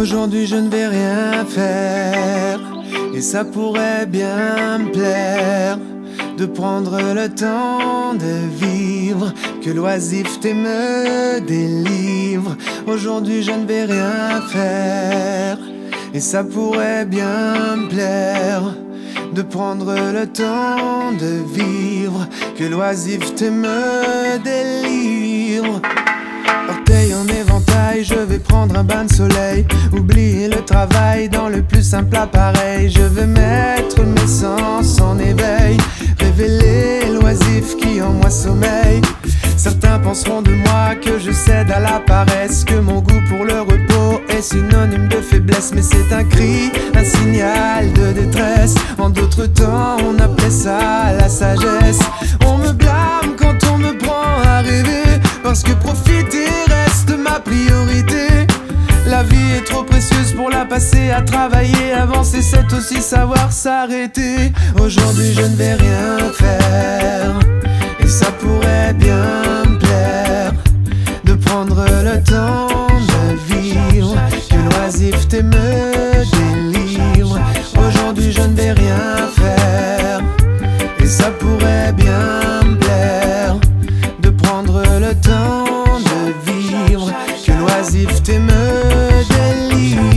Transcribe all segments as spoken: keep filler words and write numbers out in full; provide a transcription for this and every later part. Aujourd'hui je ne vais rien faire, et ça pourrait bien me plaire de prendre le temps de vivre, que l'oisiveté me délivre. Aujourd'hui je ne vais rien faire, et ça pourrait bien me plaire de prendre le temps de vivre, que l'oisiveté me délivre. Orteil en éventail, je vais prendre un bain de soleil, oublier le travail dans le plus simple appareil. Je vais mettre mes sens en éveil, révéler l'oisif qui en moi sommeille. Certains penseront de moi que je cède à la paresse, que mon goût pour le repos est synonyme de faiblesse. Mais c'est un cri, un signal de détresse. En d'autres temps, on appelait ça la sagesse. On me blâme quand on me prend à rêver, parce que profiter reste ma priorité. La vie est trop précieuse pour la passer à travailler. Avancer, c'est aussi savoir s'arrêter. Aujourd'hui, je ne vais rien faire, et ça pourrait bien me plaire de prendre le temps de vivre, que l'oisiveté me délivre. Aujourd'hui je ne vais rien faire, et ça pourrait bien me plaire de prendre le temps de vivre, que l'oisiveté me délivre.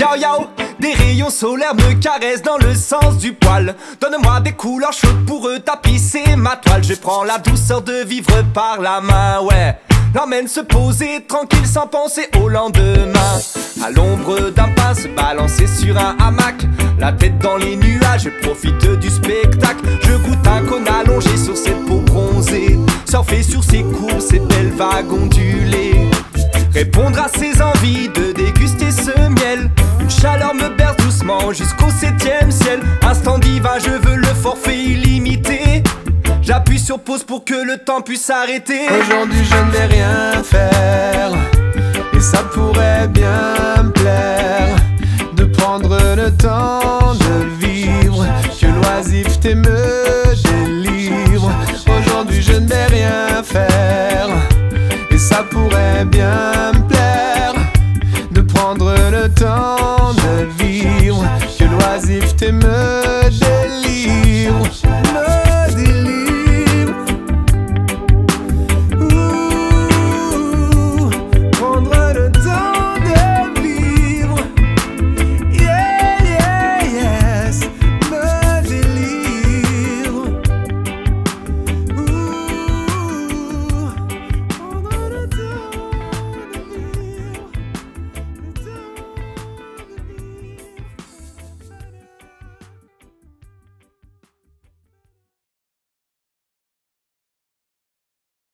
Yo yo, des rayons solaires me caressent dans le sens du poil. Donne-moi des couleurs chaudes pour eux tapisser ma toile. Je prends la douceur de vivre par la main, ouais. L'emmène se poser tranquille sans penser au lendemain. À l'ombre d'un pin, se balancer sur un hamac, la tête dans les nuages, je profite du spectacle. Je goûte un cône allongé sur cette peau bronzée, surfer sur ses courbes, ses belles vagues ondulées, répondre à ses envies de déguster ce miel. Une chaleur me berce doucement jusqu'au septième ciel. Instant divin, je veux le forfait illimité. J'appuie sur pause pour que le temps puisse s'arrêter. Aujourd'hui je ne vais rien faire, et ça pourrait bien me plaire de prendre le temps de vivre, que l'oisiveté me